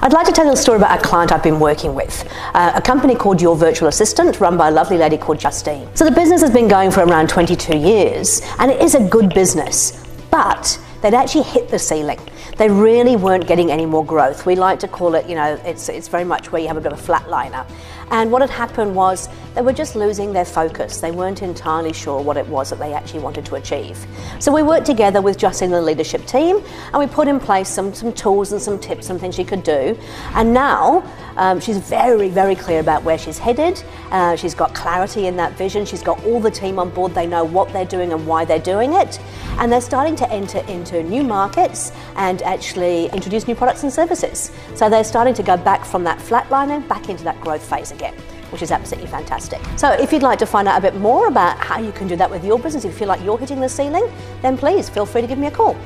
I'd like to tell you a story about a client I've been working with, a company called Your Virtual Assistant, run by a lovely lady called Justine. So the business has been going for around 22 years, and it is a good business, but they'd actually hit the ceiling. They really weren't getting any more growth. We like to call it, you know, it's very much where you have a bit of a flatliner. And what had happened was they were just losing their focus. They weren't entirely sure what it was that they actually wanted to achieve. So we worked together with Justine and the leadership team, and we put in place some tools and some tips and things she could do. And now she's very, very clear about where she's headed. She's got clarity in that vision. She's got all the team on board. They know what they're doing and why they're doing it. And they're starting to enter into new markets and actually introduce new products and services. So they're starting to go back from that flatlining back into that growth phase again, which is absolutely fantastic. So if you'd like to find out a bit more about how you can do that with your business, if you feel like you're hitting the ceiling, then please feel free to give me a call.